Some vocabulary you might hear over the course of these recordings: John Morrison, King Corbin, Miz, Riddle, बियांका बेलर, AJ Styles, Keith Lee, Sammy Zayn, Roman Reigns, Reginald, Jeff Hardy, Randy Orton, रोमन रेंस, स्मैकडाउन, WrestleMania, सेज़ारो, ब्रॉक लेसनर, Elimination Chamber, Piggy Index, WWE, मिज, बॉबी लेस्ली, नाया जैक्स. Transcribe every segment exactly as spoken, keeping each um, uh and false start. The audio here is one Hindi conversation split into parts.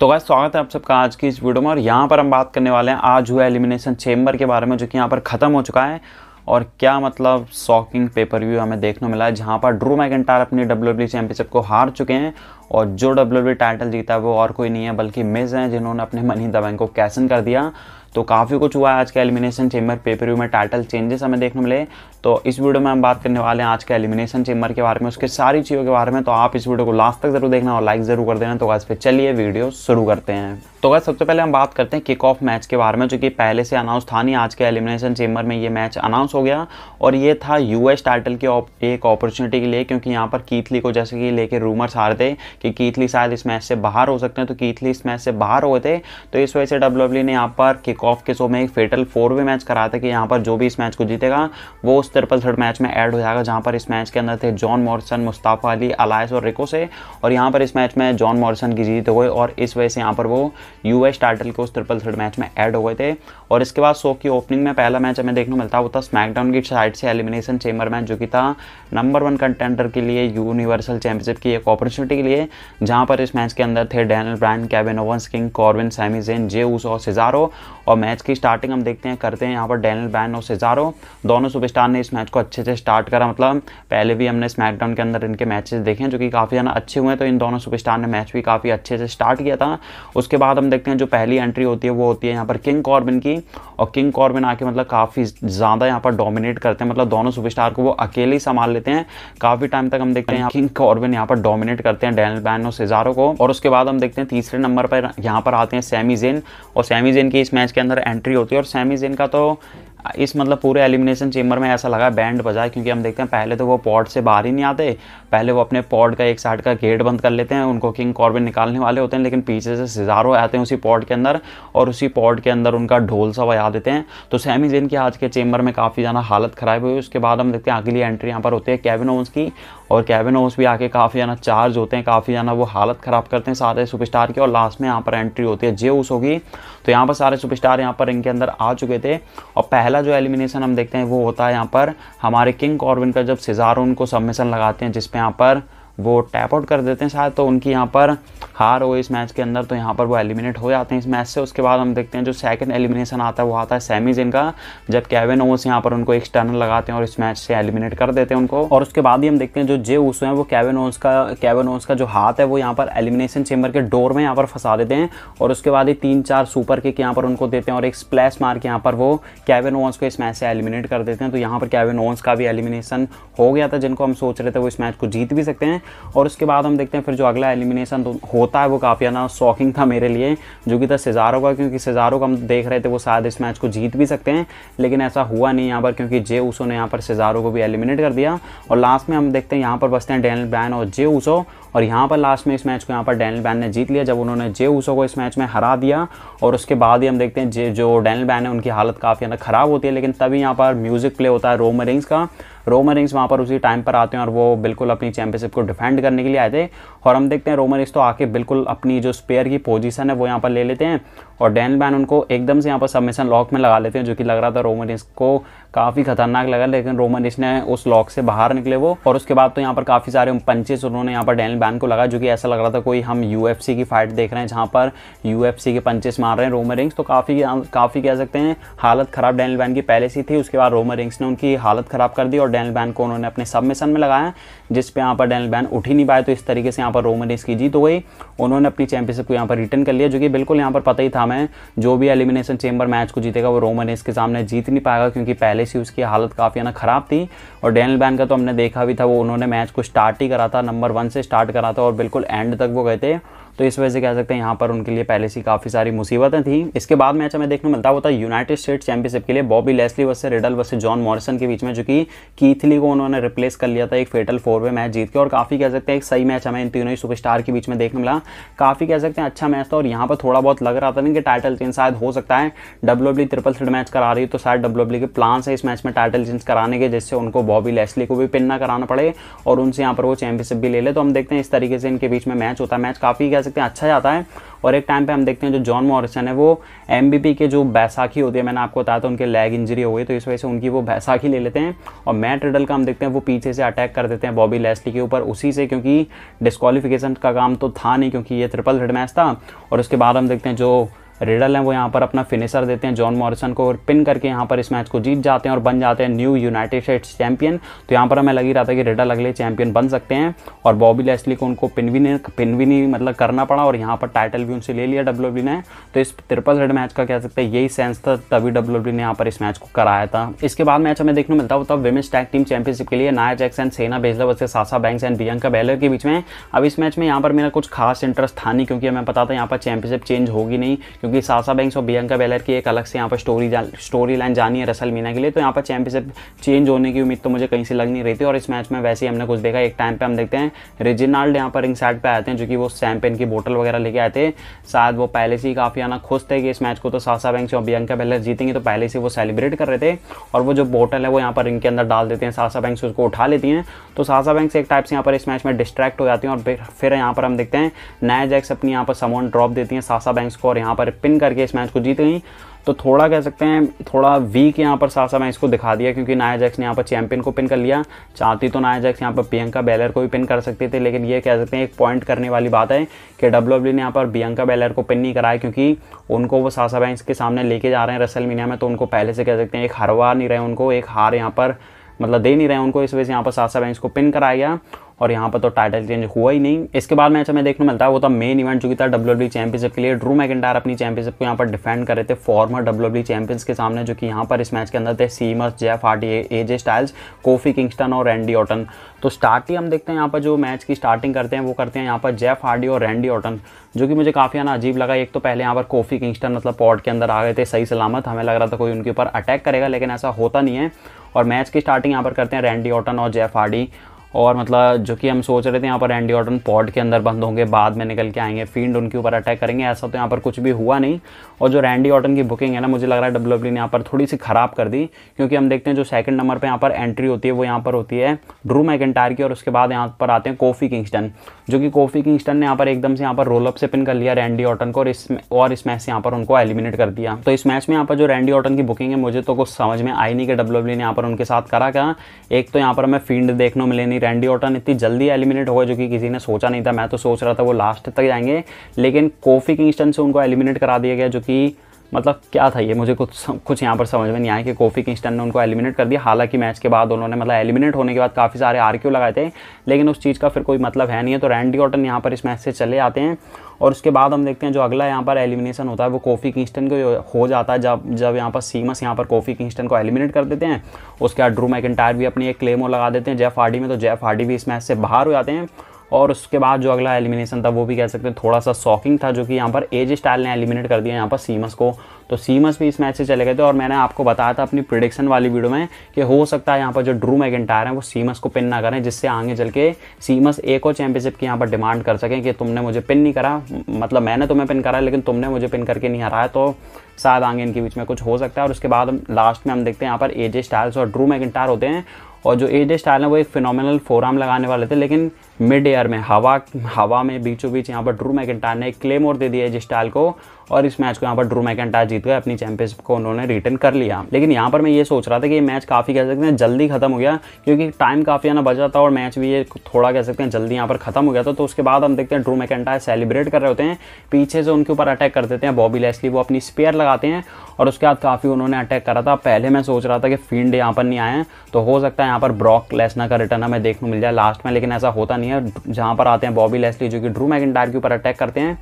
तो गाइस स्वागत है आप सबका आज की इस वीडियो में। और यहाँ पर हम बात करने वाले हैं आज हुआ एलिमिनेशन चेंबर के बारे में, जो कि यहाँ पर ख़त्म हो चुका है। और क्या मतलब शॉकिंग पेपर व्यू हमें देखने मिला है, जहाँ पर ड्रू मैकिंटायर अपनी डब्ल्यूडब्ल्यूई चैंपियनशिप को हार चुके हैं। और जो डब्ल्यूडब्ल्यूई टाइटल जीता है वो और कोई नहीं है बल्कि मिज हैं, जिन्होंने अपने मनी इन द बैंक को कैश इन कर दिया। तो काफ़ी कुछ हुआ है आज के एलिमिनेशन चेंबर पेपर व्यू में, टाइटल चेंजेस हमें देखने मिले। तो इस वीडियो में हम बात करने वाले हैं आज के एलिमिनेशन चेंबर के बारे में, उसके सारी चीज़ों के बारे में। तो आप इस वीडियो को लास्ट तक जरूर देखना और लाइक ज़रूर कर देना। तो गाइस फिर चलिए वीडियो शुरू करते हैं। तो गाइस सबसे पहले हम बात करते हैं किक ऑफ मैच के बारे में, जो कि पहले से अनाउंस था नहीं। आज के एलिमिनेशन चेंबर में ये मैच अनाउंस हो गया और ये था यूएस टाइटल की एक अपॉर्चुनिटी के लिए, क्योंकि यहाँ पर कीथ ली को जैसे कि लेके रूमर्स आ रहे थे कि कीथ ली शायद इस मैच से बाहर हो सकते हैं। तो कीथ ली इस मैच से बाहर हुए थे, तो इस वजह से डब्ल्यूडब्ल्यूई ने यहाँ पर किक ऑफ के शो में एक फेटल फोर वे मैच कराया था कि यहाँ पर जो भी इस मैच को जीतेगा वो उस ट्रिपल थर्ड मैच में ऐड हो जाएगा। जहाँ पर इस मैच के अंदर थे John Morrison, Mustafa Ali, Elias और रिको से। और यहाँ पर इस मैच में जॉन मॉरिसन की जीत हो गई और इस वजह से यहाँ पर वो यूएस टाइटल के उस ट्रिपल थर्ड मैच में ऐड हो गए थे। और इसके बाद शो की ओपनिंग में पहला मैच हमें देखने मिलता है, वो था स्मैकडाउन की साइड से एलिमिनेशन चेंबर मैच, जो कि था नंबर वन कंटेंडर के लिए यूनिवर्सल चैंपियनशिप की एक अपॉर्चुनिटी के लिए। जहाँ पर इस मैच के अंदर थे Daniel Bryan, Kevin Owens, King Corbin, Sami Zayn, Jey Uso और सेज़ारो। और मैच की स्टार्टिंग हम देखते हैं करते हैं यहाँ पर डैनियल ब्रायन और सेज़ारो, दोनों सुपरस्टार ने इस मैच को अच्छे से स्टार्ट करा। मतलब पहले भी हमने स्मैकडाउन के अंदर इनके मैचेस देखे जो कि काफ़ी ज़्यादा अच्छे हुए हैं, तो इन दोनों सुपरस्टार ने मैच भी काफ़ी अच्छे से स्टार्ट किया था। उसके बाद हम देखते हैं जो पहली एंट्री होती है वो होती है यहाँ पर किंग कॉर्बिन की। और किंग कॉर्बिन आके मतलब काफ़ी ज़्यादा यहाँ पर डोमिनेट करते हैं, मतलब दोनों सुपरस्टार को वो अकेले ही संभाल लेते हैं। काफ़ी टाइम तक हम देखते हैं किंग कॉर्बिन यहाँ पर डोमिनेट करते हैं डैनियल ब्रायन और सेज़ारो को। और उसके बाद हम देखते हैं तीसरे नंबर पर यहाँ पर आते हैं सैमी ज़ेन, और सैमी ज़ेन की इस मैच के अंदर एंट्री होती है। और सैमी ज़ेन का तो इस मतलब पूरे एलिमिनेशन चेंबर में ऐसा लगा बैंड बजाए, क्योंकि हम देखते हैं पहले तो वो पॉड से बाहर ही नहीं आते, पहले वो अपने पॉड का एक साइड का गेट बंद कर लेते हैं, उनको किंग कॉर्बिन निकालने वाले होते हैं, लेकिन पीछे से सेज़ारो आते हैं उसी पॉड के अंदर और उसी पॉड के अंदर उनका ढोल सा बजा देते हैं। तो सैमी ज़ेन की आज के चेंबर में काफ़ी ज़्यादा हालत ख़राब हुई। उसके बाद हम देखते हैं अगली एंट्री यहाँ पर होती है केविन ओवेंस की, और केविन ओवेंस भी आके काफ़ी ज़्यादा चार्ज होते हैं, काफ़ी ज़्यादा वो हालत ख़राब करते हैं सारे सुपरस्टार की। और लास्ट में यहाँ पर एंट्री होती है जे ऊसो की। तो यहाँ पर सारे सुपरस्टार यहाँ पर इनके अंदर आ चुके थे। और पहला जो एलिमिनेशन हम देखते हैं वो होता है यहाँ पर हमारे किंग कॉर्बिन का, जब सेज़ारो उनको सबमिशन लगाते हैं जिसपे यहाँ पर वो टैप आउट कर देते हैं शायद, तो उनकी यहाँ पर हार हो इस मैच के अंदर। तो यहाँ पर वो एलिमिनेट हो जाते हैं इस मैच से। उसके बाद हम देखते हैं जो सेकंड एलिमिनेशन आता है वो आता है सैमी ज़ेन का, जब केविन ओवेंस यहाँ पर उनको एक स्टर्नर लगाते हैं और इस मैच से एलिमिनेट कर देते हैं उनको। और उसके बाद ही हम देखते हैं जो जे ऊसो हैं वो केविन ओवेंस का केविन ओवेंस का जो हाथ है वो यहाँ पर एलिमिनेशन चेंबर के डोर में यहाँ पर फंसा देते हैं। और उसके बाद ही तीन चार सुपर किक यहाँ पर उनको देते हैं और एक स्प्लैश मार के यहाँ पर वो केविन ओवेंस को इस मैच से एलिमिनेट कर देते हैं। तो यहाँ पर केविन ओवेंस का भी एलिमिनेशन हो गया था, जिनको हम सोच रहे थे वो इस मैच को जीत भी सकते हैं। और उसके बाद हम देखते हैं फिर जो अगला एलिमिनेशन होता है वो काफ़ी ज़्यादा शॉकिंग था मेरे लिए, जो कि था सेज़ारो का, क्योंकि सेज़ारो को हम देख रहे थे वो शायद इस मैच को जीत भी सकते हैं, लेकिन ऐसा हुआ नहीं यहाँ पर, क्योंकि जे ऊसो ने यहाँ पर सेज़ारो को भी एलिमिनेट कर दिया। और लास्ट में हम देखते हैं यहाँ पर बचते हैं डैनियल ब्रायन और जे ऊसो। और यहाँ पर लास्ट में इस मैच को यहाँ पर डैनियल ब्रायन ने जीत लिया, जब उन्होंने जे ऊसो को इस मैच में हरा दिया। और उसके बाद ही हम देखते हैं जे जो डैनियल ब्रायन है उनकी हालत काफ़ी ज़्यादा ख़राब होती है, लेकिन तभी यहाँ पर म्यूज़िक प्ले होता है रोमन रेंज का। रोमन रेंस वहाँ पर उसी टाइम पर आते हैं और वो बिल्कुल अपनी चैंपियनशिप को डिफेंड करने के लिए आए थे। और हम देखते हैं रोमन रेंस तो आके बिल्कुल अपनी जो स्पेयर की पोजीशन है वो यहाँ पर ले लेते हैं और डैनियल ब्रायन उनको एकदम से यहाँ पर सबमिशन लॉक में लगा लेते हैं, जो कि लग रहा था रोमन रेंस को काफ़ी खतरनाक लगा, लेकिन रोमन रेंस ने उस लॉक से बाहर निकले वो। और उसके बाद तो यहाँ पर काफ़ी सारे पंचेस उन्होंने यहाँ पर डैनियल ब्रायन को लगा, जो कि ऐसा लग रहा था कोई हम यूएफसी की फाइट देख रहे हैं जहाँ पर यूएफसी के पंचेस मार रहे हैं रोमन रेंस। तो काफ़ी काफ़ी कह सकते हैं हालत ख़राब डैनियल ब्रायन की पहले से थी, उसके बाद रोमन रेंस ने उनकी हालत ख़राब कर दी और डैनियल ब्रायन को उन्होंने अपने सबमिशन में लगाया, जिस पे यहाँ पर डैनियल ब्रायन उठ ही नहीं पाए। तो इस तरीके से यहाँ पर रोमन रेंस की जीत हो गई, उन्होंने अपनी चैंपियनशिप को यहाँ पर रिटर्न कर लिया, जो कि बिल्कुल यहाँ पर पता ही था हमें जो भी एलिमिनेशन चेंबर मैच को जीतेगा वो रोमन रेंस के सामने जीत नहीं पाएगा, क्योंकि पहले से उसकी हालत काफ़ी ना ख़राब थी। और डैनियल ब्रायन का तो हमने देखा भी था वो उन्होंने मैच को स्टार्ट ही करा था, नंबर वन से स्टार्ट करा था और बिल्कुल एंड तक वो गए थे। तो इस वजह से कह सकते हैं यहाँ पर उनके लिए पहले से काफ़ी सारी मुसीबतें थी। इसके बाद मैच हमें देखने मिलता होता है यूनाइटेड स्टेट चैंपियनशिप के लिए बॉबी लेस्ली versus Riddle versus John Morrison के बीच में, जो कि कीथ ली को उन्होंने रिप्लेस कर लिया था एक फेटल फोर वे मैच जीत के। और काफ़ी कह सकते हैं एक सही मैच हमें इन तीनों ही सुपरस्टार के बीच में देखने मिला, काफ़ी कह सकते हैं अच्छा मैच था। और यहाँ पर थोड़ा बहुत लग रहा था ना कि टाइटल चेंज शायद हो सकता है, डब्ल्यूडब्ल्यूई ट्रिपल थ्रेट मैच करा रही है तो शायद डब्ल्यूडब्ल्यूई के प्लान है इस मैच में टाइटल चेंज कराने के, जिससे उनको बॉबी लेस्ली को भी पिन ना कराना पड़े और उनसे यहाँ पर वो चैंपियनशिप भी ले ले। तो हम देखते हैं इस तरीके से इनके बीच में मैच होता है। मैच काफ़ी सकते हैं अच्छा जाता है। और एक टाइम पे हम देखते हैं जो जॉन मॉरिसन है वो एमबीपी के जो बैसाखी होती है, मैंने आपको बताया था उनके लेग इंजरी हो गई तो इस वजह से उनकी वो बैसाखी ले लेते हैं। और मैट रिडल का हम देखते हैं वो पीछे से अटैक कर देते हैं बॉबी लेस्ली के ऊपर उसी से, क्योंकि डिस्क्वालिफिकेशन का काम तो था नहीं क्योंकि ये ट्रिपल थ्रेट मैच था। और उसके बाद हम देखते हैं जो रिडल हैं वो यहाँ पर अपना फिनिशर देते हैं जॉन मॉरिसन को और पिन करके यहाँ पर इस मैच को जीत जाते हैं और बन जाते हैं न्यू यूनाइटेड स्टेट्स चैंपियन। तो यहाँ पर हमें लग ही रहा था कि रिडल अगले चैंपियन बन सकते हैं और बॉबी लेस्ली को उनको पिन भी नहीं पिन भी नहीं मतलब करना पड़ा और यहाँ पर टाइटल भी उनसे ले लिया डब्ल्यूडब्ल्यूई ने। तो इस ट्रिपल थ्रेट मैच का कह सकते हैं यही सेंस था, तभी डब्ल्यूडब्ल्यूई ने यहाँ पर इस मैच को कराया था। इसके बाद मैच हमें देखने मिलता होता विमेंस टैग टीम चैंपियनशिप के लिए नाया जैक्स and Shayna Baszler versus Sasha Banks and बियांका बेलर के बीच में। अब इस मैच में यहाँ पर मेरा कुछ खास इंटरेस्ट था नहीं क्योंकि हमें पता था यहाँ पर चैंपियनशिप चेंज होगी नहीं, क्योंकि साशा बैंक्स और बियांका बेलर की एक अलग से यहाँ पर स्टोरी स्टोरी लाइन जानी है रेसलमेनिया के लिए। तो यहाँ पर चैंपियनशिप चेंज होने की उम्मीद तो मुझे कहीं से लग नहीं रही थी। और इस मैच में वैसे ही हमने कुछ देखा, एक टाइम पे हम देखते हैं रेजिनाल्ड यहाँ पर रिंग साइड पे आए थे जो कि वो शैंपेन की बोतल वगैरह लेके आए थे, शायद वो पहले से ही काफ़ी आना खुश थे कि इस मैच को तो साशा बैंक्स और बियांका बेलर जीतेंगे तो पहले से वो सेलिब्रेट कर रहे थे। और वो जो बोतल है वो यहाँ पर रिंग के अंदर डाल देते हैं, साशा बैंक्स उसको उठा लेती हैं। तो साशा बैंक्स एक टाइप से यहाँ पर इस मैच में डिस्ट्रैक्ट हो जाती हैं और फिर यहाँ पर हम देखते हैं नाया जैक्स अपनी यहाँ पर सामान ड्रॉप देती हैं साशा बैंक्स को और यहाँ पर पिन करके इस मैच को जीत गई। तो थोड़ा कह सकते हैं थोड़ा वीक यहाँ पर साशा बैंक्स को दिखा दिया क्योंकि नाया जैक्स ने यहाँ पर चैंपियन को पिन कर लिया, चाहती तो नाया जैक्स यहाँ पर बियांका बेलर को भी पिन कर सकते थे। लेकिन ये कह सकते हैं एक पॉइंट करने वाली बात है कि डब्ल्यूडब्ल्यूई ने यहाँ पर बियांका बेलर को पिन नहीं कराया क्योंकि उनको वो साशा बैंक्स के सामने लेके जा रहे हैं रेसलमेनिया में, तो उनको पहले से कह सकते हैं एक हरवा नहीं रहे, उनको एक हार यहाँ पर मतलब दे नहीं रहे उनको, इस वजह से यहाँ पर साशा बैंक्स को पिन कराया गया और यहाँ पर तो टाइटल चेंज हुआ ही नहीं। इसके बाद मैच हमें देखने मिलता है वो था मेन इवेंट जो कि था डब्ल्यूडब्ल्यूई चैंपियनशिप के लिए। ड्रू मैकिंटायर अपनी चैंपियनशिप को यहाँ पर डिफेंड कर रहे थे फॉर्मर डब्ल्यूडब्ल्यूई चैंपियंस के सामने, जो कि यहाँ पर इस मैच के अंदर थे Sheamus, Jeff Hardy, AJ Styles, Kofi Kingston और रैंडी ऑर्टन। तो स्टार्ट ही हम देखते हैं यहाँ पर जो मैच की स्टार्टिंग करते हैं वो करते हैं यहाँ पर जेफ हार्डी और रैंडी ऑर्टन, जो कि मुझे काफ़ी आना अजीब लगा। एक तो पहले यहाँ पर कोफी किंगस्टन मतलब पॉट के अंदर आ गए थे सही सलामत, हमें लग रहा था कोई उनके ऊपर अटैक करेगा लेकिन ऐसा होता नहीं है। और मैच की स्टार्टिंग यहाँ पर करते हैं रैंडी ऑर्टन और जेफ हार्डी, और मतलब जो कि हम सोच रहे थे यहाँ पर रैंडी ऑर्टन पॉड के अंदर बंद होंगे बाद में निकल के आएंगे फील्ड उनके ऊपर अटैक करेंगे, ऐसा तो यहाँ पर कुछ भी हुआ नहीं। और जो रैंडी ऑर्टन की बुकिंग है ना मुझे लग रहा है डब्ल्यूडब्ल्यूई ने यहाँ पर थोड़ी सी ख़राब कर दी, क्योंकि हम देखते हैं जो सेकंड नंबर पे यहाँ पर एंट्री होती है वो यहाँ पर होती है ड्रू मैकिंटायर की और उसके बाद यहाँ पर आते हैं कोफी किंगस्टन, जो कि कोफी किंगस्टन ने यहाँ पर एकदम से यहाँ पर रोलअप से पिन कर लिया रैंडी ऑर्टन को और इस और इस मैच से यहाँ पर उनको एलिमिनेट कर दिया। तो इस मैच में यहाँ पर जो रैंडी ऑर्टन की बुकिंग है मुझे तो कुछ समझ में आई नहीं कि डब्ल्यूडब्ल्यूई ने यहाँ पर उनके साथ करा क्या। एक तो यहाँ पर हमें फील्ड देखने को मिले नहीं, रैंडी ऑर्टन इतनी जल्दी एलिमिनेट हो गए जो कि किसी ने सोचा नहीं था, मैं तो सोच रहा था वो लास्ट तक जाएंगे, लेकिन कोफी किंगस्टन से उनको एलिमिनेट करा दिया गया, जो कि मतलब क्या था ये मुझे कुछ कुछ यहाँ पर समझ में नहीं आया कि कोफी किंगस्टन ने उनको एलिमिनेट कर दिया। हालांकि मैच के बाद उन्होंने मतलब एलिमिनेट होने के बाद काफ़ी सारे आरक्यू लगाए थे लेकिन उस चीज़ का फिर कोई मतलब है नहीं है। तो रैंडी ऑर्टन यहाँ पर इस मैच से चले आते हैं और उसके बाद हम देखते हैं जो अगला यहाँ पर एलिमिनेशन होता है वो कोफी किंगस्टन को हो जाता है, जब जब यहाँ पर सीमस यहाँ पर कोफी किंगस्टन को एलिमिनेट कर देते हैं। उसके बाद ड्रू मैकिंटायर भी अपनी एक क्लेमो लगा देते हैं जेफ हार्डी में, तो जेफ हार्डी भी इस मैच से बाहर हो जाते हैं। और उसके बाद जो अगला एलिमिनेशन था वो भी कह सकते हैं थोड़ा सा शॉकिंग था, जो कि यहाँ पर एजे स्टाइल ने एलिमिनेट कर दिया यहाँ पर सीमस को, तो सीमस भी इस मैच से चले गए थे। और मैंने आपको बताया था अपनी प्रेडिक्शन वाली वीडियो में कि हो सकता है यहाँ पर जो ड्रू मैकिंटायर हैं वो सीमस को पिन ना करें, जिससे आगे चल के सीमस एक और चैंपियनशिप की यहाँ पर डिमांड कर सकें कि तुमने मुझे पिन नहीं करा, मतलब मैंने तुम्हें पिन करा लेकिन तुमने मुझे पिन करके नहीं हराया, तो शायद आगे इनके बीच में कुछ हो सकता है। और उसके बाद लास्ट में हम देखते हैं यहाँ पर एजे स्टाइल्स और ड्रू मैकिंटायर होते हैं, और जो एजे स्टाइल है वो एक फिनोमिनल फोरआर्म लगाने वाले थे लेकिन मिड एयर में हवा हवा में बीचों बीच यहाँ पर ड्रू मैकिंटायर ने एक क्लेमोर दे दिया एजे स्टाइल को और इस मैच को यहाँ पर ड्रू मैकिंटायर जीत गए, अपनी चैंपियनशिप को उन्होंने रिटर्न कर लिया। लेकिन यहाँ पर मैं ये सोच रहा था कि ये मैच काफ़ी कह सकते हैं जल्दी खत्म हो गया क्योंकि टाइम काफ़ी आना बचा था और मैच भी ये थोड़ा कह सकते हैं जल्दी यहाँ पर खत्म हो गया था। तो उसके बाद हम देखते हैं ड्रू मैकिंटायर सेलिब्रेट कर रहे होते हैं, पीछे से उनके ऊपर अटैक कर देते हैं बॉबी लेस्ली, वो अपनी स्पेयर लगाते हैं और उसके बाद काफ़ी उन्होंने अटैक करा था। पहले मैं सोच रहा था कि फील्ड यहाँ पर नहीं आए तो हो सकता है यहाँ पर ब्रॉक लेसनर का रिटर्न हमें देखने मिल जाए लास्ट में, लेकिन ऐसा होता नहीं है। जहाँ पर आते हैं बॉबी लेस्ली जो कि ड्रू मैकिंटायर के ऊपर अटैक करते हैं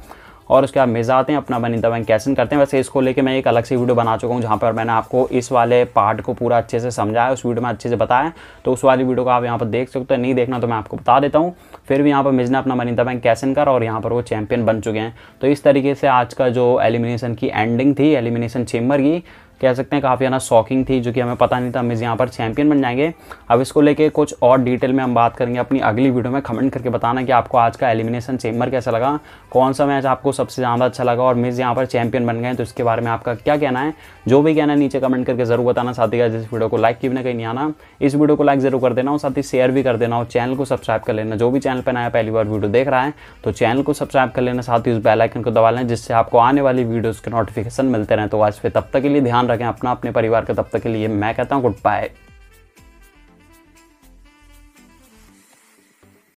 और उसके बाद मिज आते हैं अपना मनी इन द बैंक कैसन करते हैं। वैसे इसको लेके मैं एक अलग से वीडियो बना चुका हूँ जहाँ पर मैंने आपको इस वाले पार्ट को पूरा अच्छे से समझाया, उस वीडियो में अच्छे से बताया, तो उस वाली वीडियो को आप यहाँ पर देख सकते हो, नहीं देखना तो मैं आपको बता देता हूँ। फिर भी यहाँ पर मिज ने अपना मनी इन द बैंक कैसन कर और यहाँ पर वो चैंपियन बन चुके हैं। तो इस तरीके से आज का जो एलिमिनेशन की एंडिंग थी एलिमिनेशन चेम्बर की, कह सकते हैं काफ़ी ज़्यादा शॉकिंग थी, जो कि हमें पता नहीं था मिज़ यहाँ पर चैंपियन बन जाएंगे। अब इसको लेके कुछ और डिटेल में हम बात करेंगे अपनी अगली वीडियो में। कमेंट करके बताना कि आपको आज का एलिमिनेशन चेंबर कैसा लगा, कौन सा मैच आपको सबसे ज़्यादा अच्छा लगा और मिज़ यहाँ पर चैंपियन बन गए तो इसके बारे में आपका क्या कहना है। जो भी कहना है नीचे कमेंट करके ज़रूर बताना। साथ ही गाइस इस वीडियो को लाइक किए बिना कहीं नहीं आना, इस वीडियो को लाइक ज़रूर कर देना और साथ ही शेयर भी कर देना और चैनल को सब्सक्राइब कर लेना। जो भी चैनल पर नया पहली बार वीडियो देख रहा है तो चैनल को सब्सक्राइब कर लेना, साथ ही उस बेल आइकन को दबा लेना जिससे आपको आने वाली वीडियोज़ के नोटिफिकेशन मिलते रहें। तो आज फिर तब तक के लिए ध्यान रखें अपना, अपने परिवार का। तब तक के लिए मैं कहता हूँ गुड बाय।